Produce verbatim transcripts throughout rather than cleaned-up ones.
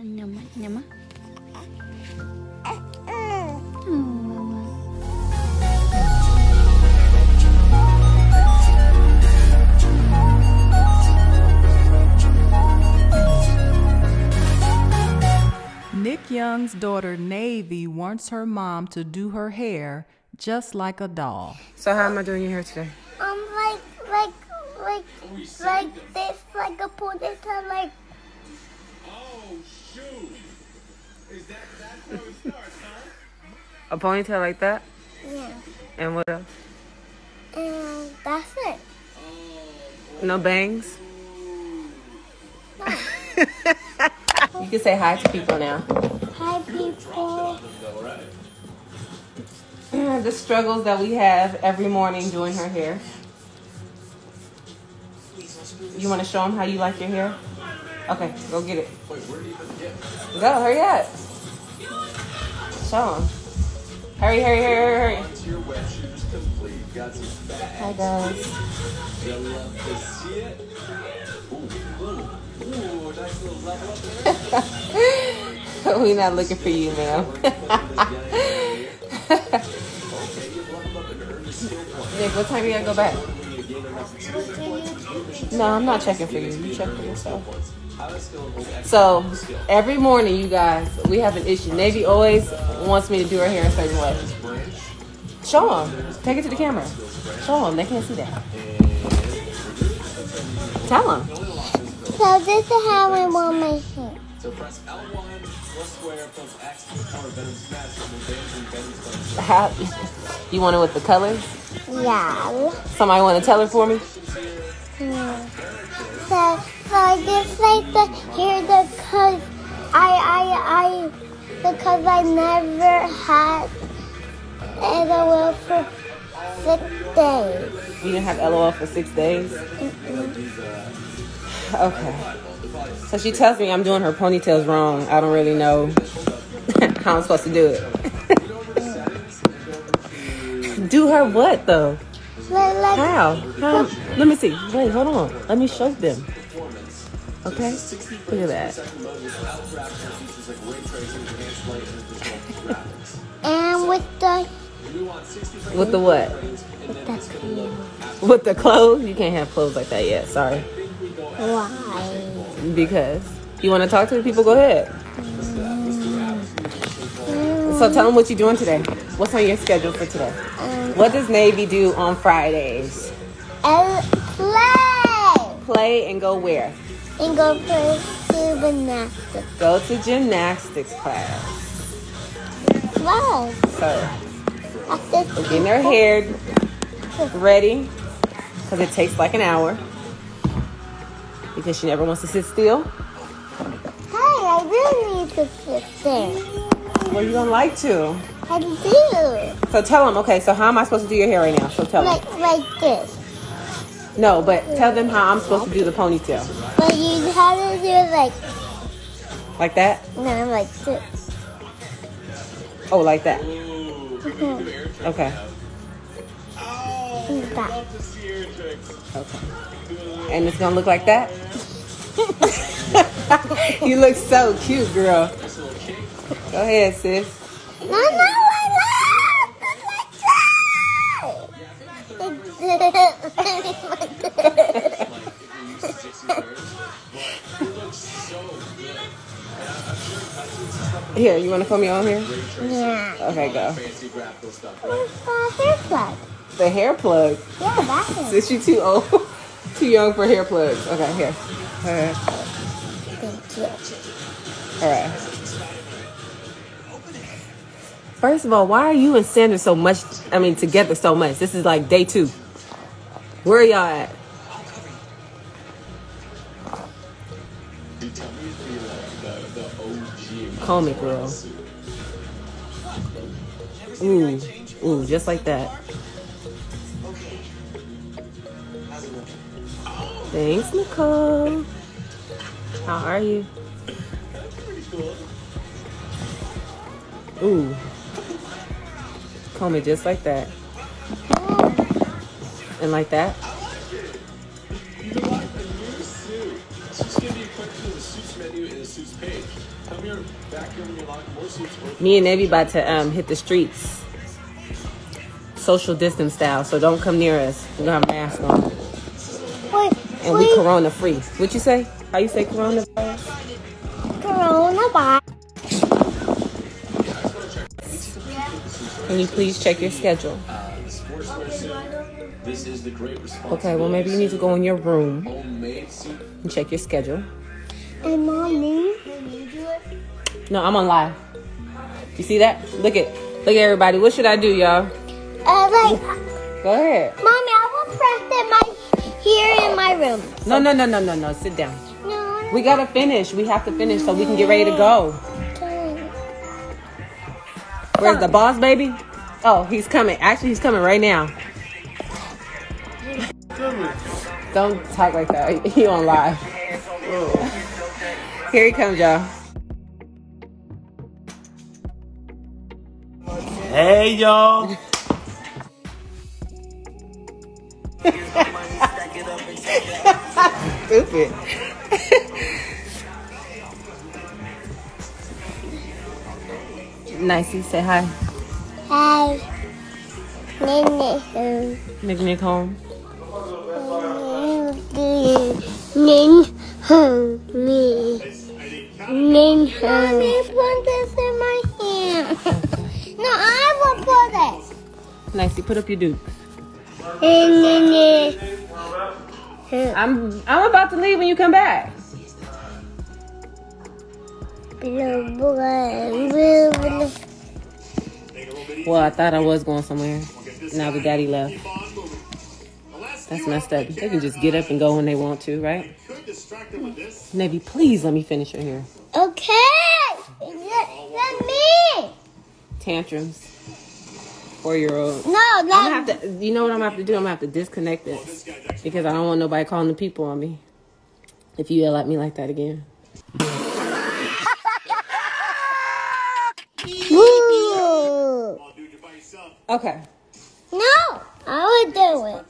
Nyama, nyama. Nick Young's daughter, Navi, wants her mom to do her hair just like a doll. So how am I doing your hair today? Um, like, like, like, like this, like a ponytail, like. Oh, shoot. Is that, that's how it starts, huh? A ponytail like that? Yeah. And what else? And that's it. No bangs? No. You can say hi to people now. Hi, people. The struggles that we have every morning doing her hair. You want to show them how you like your hair? Okay, go get it. Go, hurry up. Show them. Hurry, hurry, hurry, hurry, hurry. Hi, guys. We're not looking for you, ma'am. Nick, what time do you gotta go back? No, I'm not checking for you. You check for yourself. So, every morning, you guys, we have an issue. Navy always wants me to do her hair a certain way. Show them. Take it to the camera. Show them. They can't see that. Tell them. So, this is how I want my hair. How, you want it with the colors? Yeah. Somebody want to tell her for me? Yeah. So, so I just like the hair because I I I because I never had L O L for six days. You didn't have L O L for six days? Mm-mm. Okay. So she tells me I'm doing her ponytails wrong. I don't really know how I'm supposed to do it. Do her what though? Like, like, how? How? Let me see. Wait, hold on. Let me show them. Okay? Look at that. And with the... With the what? With the clothes. With the clothes? You can't have clothes like that yet. Sorry. Why? Because. You want to talk to the people? Go ahead. Mm. So tell them what you're doing today. What's on your schedule for today? Um, what does Navy do on Fridays? And play. Play and go where? And go play to gymnastics. Go to gymnastics class. Wow. So, we're getting her hair ready because it takes like an hour because she never wants to sit still. Hey, I really need to sit still. Well, you don't like to. I do. So tell them, okay, so how am I supposed to do your hair right now? So tell like, them. Like this. No, but tell them how I'm supposed to do the ponytail. But you have to do it like... Like that? No, like this. Oh, like that? Mm-hmm. Okay. Like that. Okay. And it's going to look like that? You look so cute, girl. Go ahead, sis. No, no, I love it. Here, you want to comb your own hair? Yeah. Okay, go. Where's the hair plug? The hair plug? Yeah, that hair. Since you're too old, too young for hair plugs. Okay, here. All right. Thank you. All right. First of all, why are you and Sandra so much, I mean, together so much? This is like day two. Where are y'all at? Call me, girl. Ooh, ooh, just like that. Thanks, Nicole. How are you? Ooh. Comb it just like that. And like that. to the soups menu in the soups page. Come here, back here when you lock more soups. Me and Navi about to um, hit the streets. Social distance style, so don't come near us. We got a mask on. Wait, and wait. We corona free. What you say? How you say coronavirus? Coronavirus. Can you please check your schedule? This is the great responsibility. Okay, well maybe you need to go in your room and check your schedule. And mommy, no, I'm on live. You see that? Look at, look at everybody. What should I do, y'all? Uh, like, go ahead. Mommy, I will practice my here in my room. No, no, no, no, no, no. Sit down. No. We gotta finish. We have to finish so we can get ready to go. Where's the boss, baby? Oh, he's coming. Actually, he's coming right now. Don't talk like that. He on live. Here he comes, y'all. Hey, y'all. Stupid. Nicey, say hi. Hi. Nick Nick home. Nick Nick home. Nick home. Nick home. Mommy, put this in my hand. No, I will put it. Nicey, put up your dude. I'm I'm about to leave when you come back. Well, I thought I was going somewhere. Now the daddy left. That's messed up. They can just get up and go when they want to, right? Navi, please let me finish your hair. Okay. Let me. Tantrums. Four-year-old. No, I'm gonna have to, you know what I'm gonna have to do? I'm gonna have to disconnect this because I don't want nobody calling the people on me if you yell at me like that again. Okay. No, I would do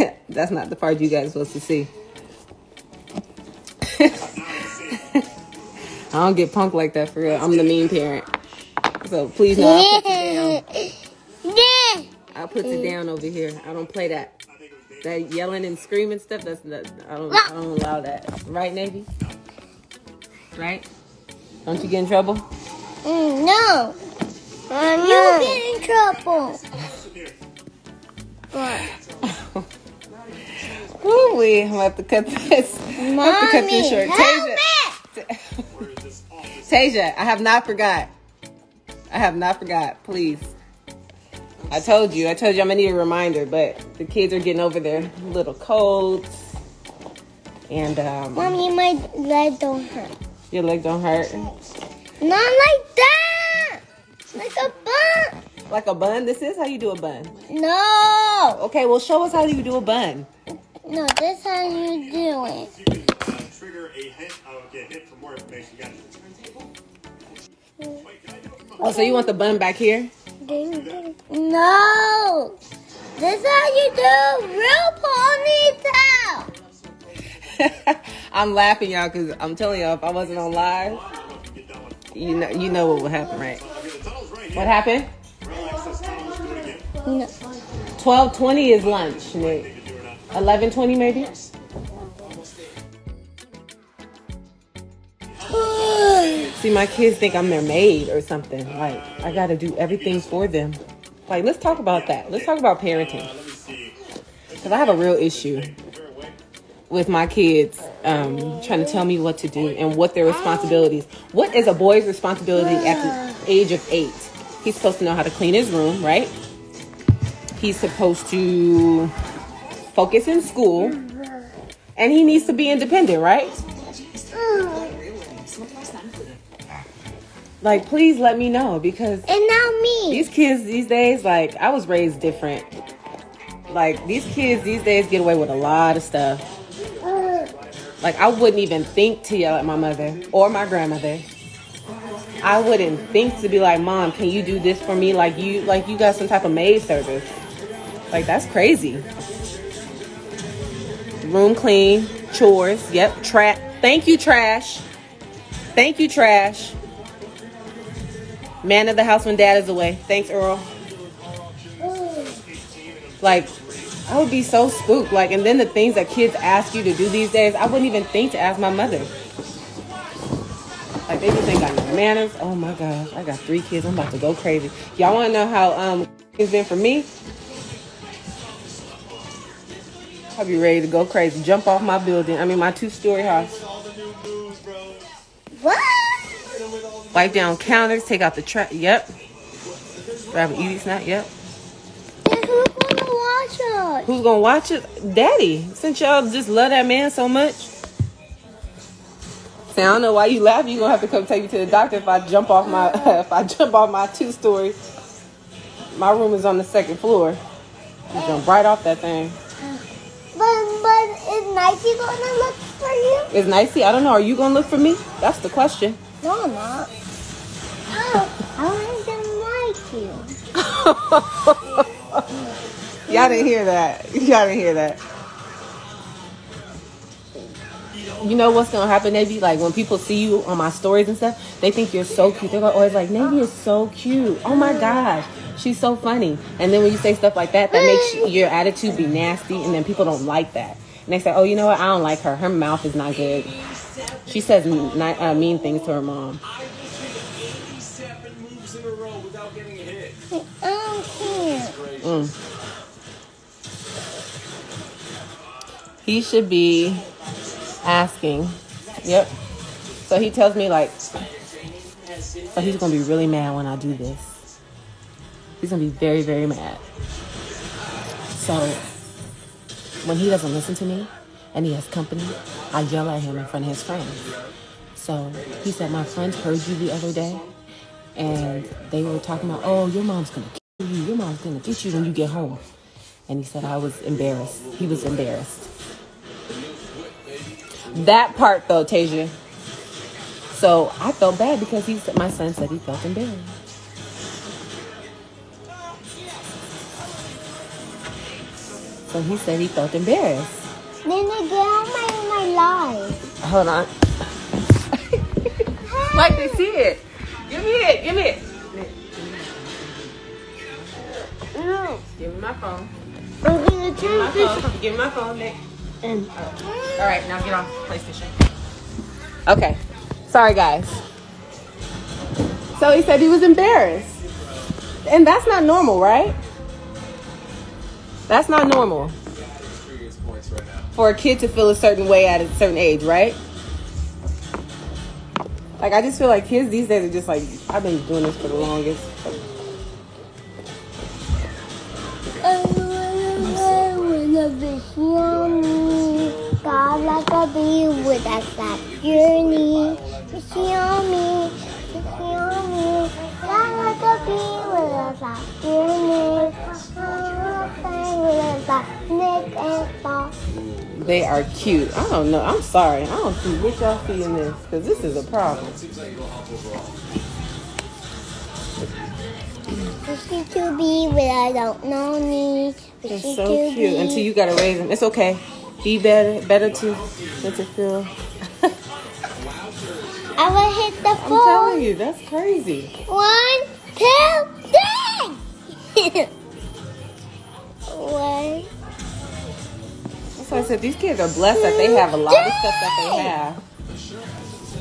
it. That's not the part you guys are supposed to see. I don't get punked like that for real. I'm the mean parent. So please, no, I'll put you down. I'll put you down over here. I don't play that. That yelling and screaming stuff, that's not, I don't, I don't allow that. Right, Navy? Right? Don't you get in trouble? Mm, no. Um, you get in trouble. But. Ooh, we I'm about to cut this. Mommy, I'm about to cut this short. Help me. Tasia, I have not forgot. I have not forgot. Please. I told you. I told you I'm going to need a reminder, but the kids are getting over their little colds. And, um... Mommy, my leg don't hurt. Your leg don't hurt? Not like that! Like a bun! Like a bun? This is how you do a bun? No! Okay, well, show us how you do a bun. No, this is how you do it. Trigger a hit. I'll get hit for more information. You got the turntable? Oh, so you want the bun back here? No. This is how you do real ponytail. I'm laughing, y'all, because I'm telling y'all, if I wasn't on live, you know, you know what would happen, right? What happened? No. twelve twenty is lunch, Nick. eleven twenty maybe? See, my kids think I'm their maid or something. Like, I got to do everything for them. Like, let's talk about that. Let's talk about parenting. Because I have a real issue with my kids um, trying to tell me what to do and what their responsibilities. What is a boy's responsibility at the age of eight? He's supposed to know how to clean his room, right? He's supposed to focus in school. And he needs to be independent, right? Like, please let me know, because... And now me. These kids these days, like, I was raised different. Like, these kids these days get away with a lot of stuff. Like, I wouldn't even think to yell at my mother or my grandmother. I wouldn't think to be like, Mom, can you do this for me? Like, you like you got some type of maid service. Like, that's crazy. Room clean, chores, yep, trash. Thank you, trash. Thank you, trash. Man of the house when dad is away. Thanks, Earl. Like, I would be so spooked. Like, and then the things that kids ask you to do these days, I wouldn't even think to ask my mother. Like, they just ain't got no manners. Oh my gosh, I got three kids. I'm about to go crazy. Y'all want to know how um it's been for me? I'll be ready to go crazy. Jump off my building. I mean, my two-story house. What? Wipe down counters. Take out the trash. Yep. Grab an easy snack. Yep. Who's gonna watch it? Daddy. Since y'all just love that man so much. See, I don't know why you laugh. You're gonna have to come take me to the doctor if I jump off my if I jump off my two story. My room is on the second floor. You jump right off that thing. But but is Nicey gonna look for you? Is Nicey? I don't know. Are you gonna look for me? That's the question. No, I'm not. Oh, I want to like you. Y'all didn't hear that. Y'all didn't hear that. You know what's going to happen, Navy? Like, when people see you on my stories and stuff, they think you're so cute. They're always like, Navy is so cute. Oh, my gosh. She's so funny. And then when you say stuff like that, that makes your attitude be nasty, and then people don't like that. And they say, oh, you know what? I don't like her. Her mouth is not good. She says not, uh, mean things to her mom. Mm. He should be asking. Yep. So he tells me, like, so he's going to be really mad when I do this. He's going to be very, very mad. So when he doesn't listen to me and he has company, I yell at him in front of his friends. So he said, my friends heard you the other day, and they were talking about, oh, your mom's going to kill you. Your mom's going to get you when you get home. And he said, I was embarrassed. He was embarrassed. That part, though, Tasia. So I felt bad because he said, my son said he felt embarrassed. So he said he felt embarrassed. Then I got my, my life. Hold on. Hey. Like, they see it. Give me it. Give me it. No. Give me my phone. I'm gonna turn my phone. Give me my phone, Nick. And all right, now get off PlayStation. Okay, sorry guys. So he said he was embarrassed, and that's not normal, right? That's not normal for a kid to feel a certain way at a certain age, right? Like, I just feel like kids these days are just like, I've been doing this for the longest. God, like I'll be with us that journey. Just heal me, just heal me. God, like I'll be with us that journey. With us that Nick and Paul. They are cute. I don't know. I'm sorry. I don't see what y'all see in this, because this is a problem. Wishing to be where I don't know me. They're so cute be. Until you gotta raise them. It's okay. Be better, better to, than to feel. I will hit the phone. I'm telling you, that's crazy. One, two, three. One. That's why I said these kids are blessed that they have a lot of stuff that they have.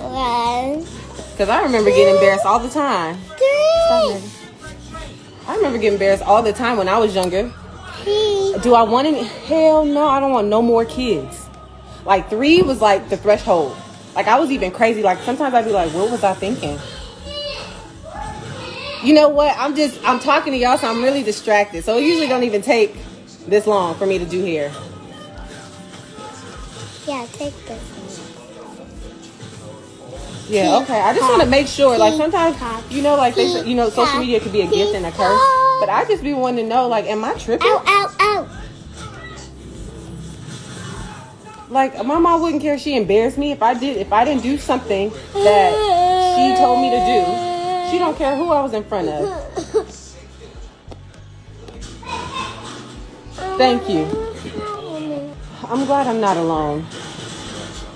One. Because I remember two, getting embarrassed all the time. Three. I remember getting embarrassed all the time when I was younger. Do I want any? Hell no, I don't want no more kids. Like, three was like the threshold. Like, I was even crazy. Like, sometimes I'd be like, what was I thinking? You know what? I'm just, I'm talking to y'all, so I'm really distracted. So it usually don't even take this long for me to do hair. Yeah, take this one. Yeah, okay. I just want to make sure. Like, sometimes, you know, like, they, you know, social media could be a gift and a curse. But I just be wanting to know, like, am I tripping? Ow, ow, ow. Like, my mom wouldn't care if she embarrassed me if I did, if I didn't do something that she told me to do. She don't care who I was in front of. Thank you. I'm glad I'm not alone.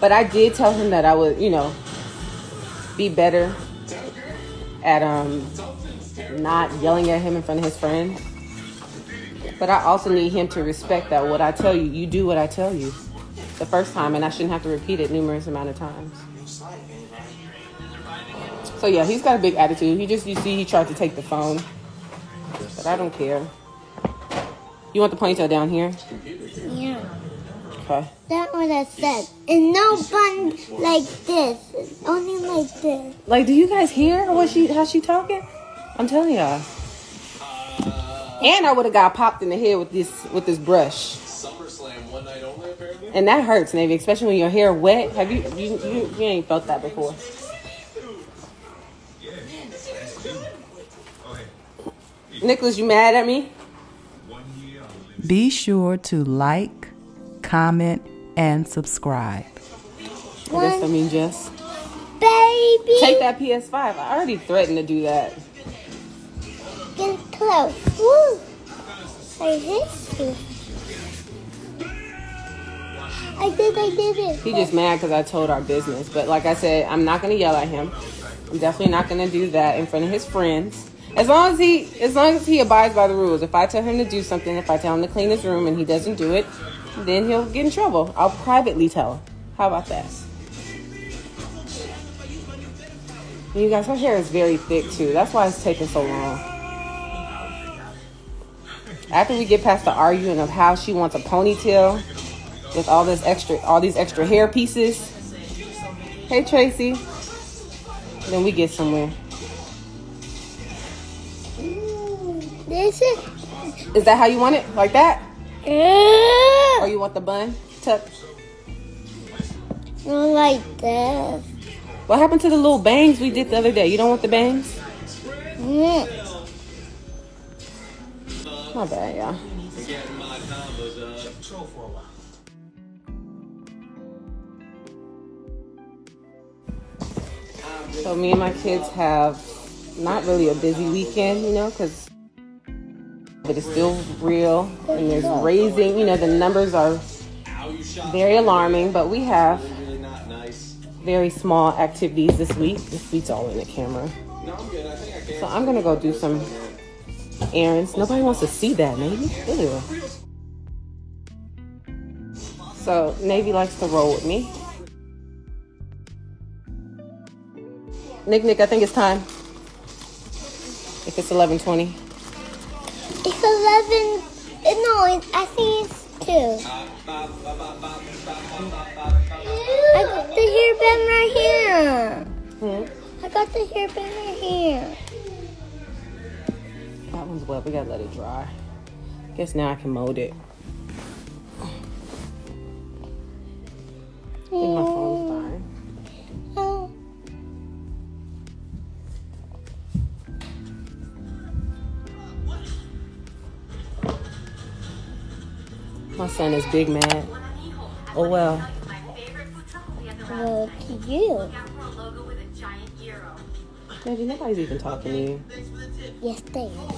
But I did tell him that I would, you know, be better at um not yelling at him in front of his friend. But I also need him to respect that what I tell you, you do what I tell you the first time, and I shouldn't have to repeat it numerous amount of times. So yeah, he's got a big attitude. He just, you see, he tried to take the phone, but I don't care. You want the ponytail down here? Yeah. Okay. That one I said. And no bun like this. It's only like this. Like, do you guys hear what she, how she talking? I'm telling y'all. And I would have got popped in the head with this with this brush. SummerSlam one night only, apparently. And that hurts, Navy, especially when your hair wet. Have you you you, you ain't felt that before? Nicholas, you mad at me? Be sure to like, comment, and subscribe. What does that mean, Jess? Baby, take that P S five. I already threatened to do that. Get close. Woo. I hit you. I think I did it. He just mad because I told our business. But like I said, I'm not gonna yell at him. I'm definitely not gonna do that in front of his friends. As long as he, as long as he abides by the rules. If I tell him to do something, if I tell him to clean his room and he doesn't do it, then he'll get in trouble. I'll privately tell him. How about that? And you guys, her hair is very thick too. That's why it's taking so long. After we get past the arguing of how she wants a ponytail with all this extra, all these extra hair pieces. Hey Tracy. Then we get somewhere. This is. Is that how you want it? Like that? Yeah. Or you want the bun tucked? No, like that. What happened to the little bangs we did the other day? You don't want the bangs? Yeah. My bad, y'all. So me and my kids have not really a busy weekend, you know, because but it's still real and there's raising, you know, the numbers are very alarming, but we have very small activities this week. This week's all in the camera. So I'm gonna go do some errands. Nobody wants to see that, Navy. Ew. So Navy likes to roll with me. Nick, Nick, I think it's time. If it's eleven twenty. It's eleven, no, I think it's two. I got the hairband right here. Hmm? I got the hairband right here. That one's wet, we gotta let it dry. Guess now I can mold it. I think my phone's dying. Oh. My son is big mad. Oh well. Well, to you. Maybe nobody's even talking to you. Yes, they are.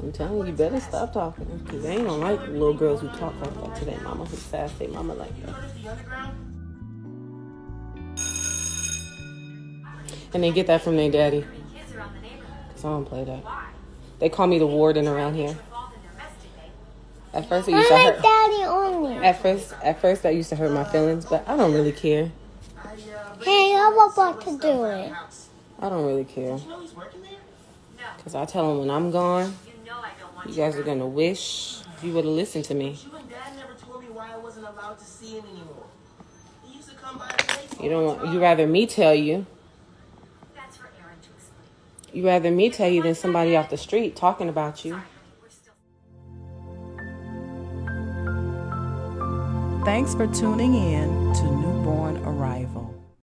I'm telling you, you better stop talking. Because they ain't gonna like little girls who talk like that to their mama, who sass their mama like that. And they get that from their daddy. Because I don't play that. They call me the warden around here. At first, it used to hurt. Daddy only. At first, at first, that used to hurt my feelings, but I don't really care. Hey, I'm about to do it. I don't really care. Because I tell him when I'm gone, you guys are going to wish you would have listened to me. You don't want, you rather me tell you. You rather me tell you than somebody off the street talking about you. Thanks for tuning in to Newborn Arrival.